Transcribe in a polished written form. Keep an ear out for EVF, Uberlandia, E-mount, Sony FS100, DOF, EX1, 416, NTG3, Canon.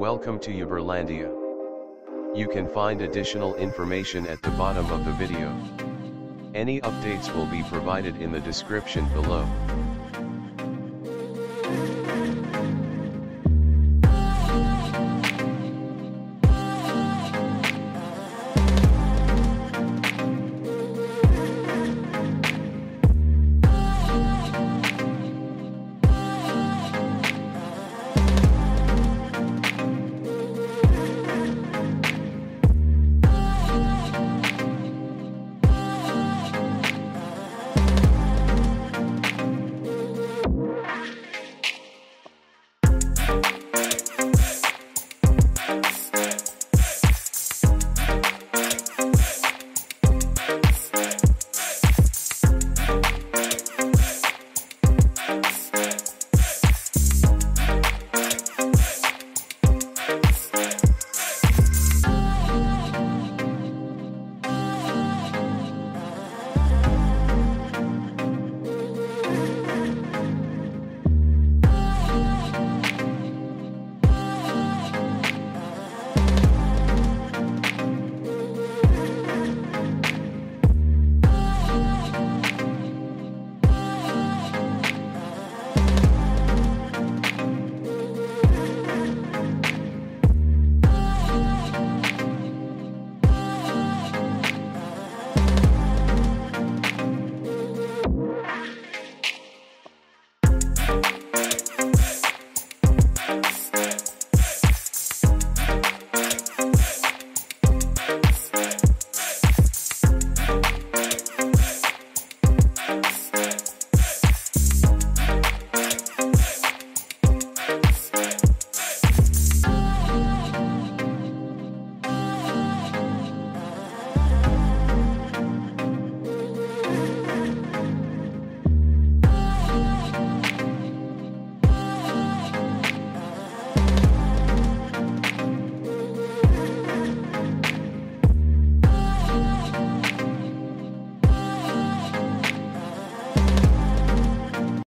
Welcome to Uberlandia. You can find additional information at the bottom of the video. Any updates will be provided in the description below.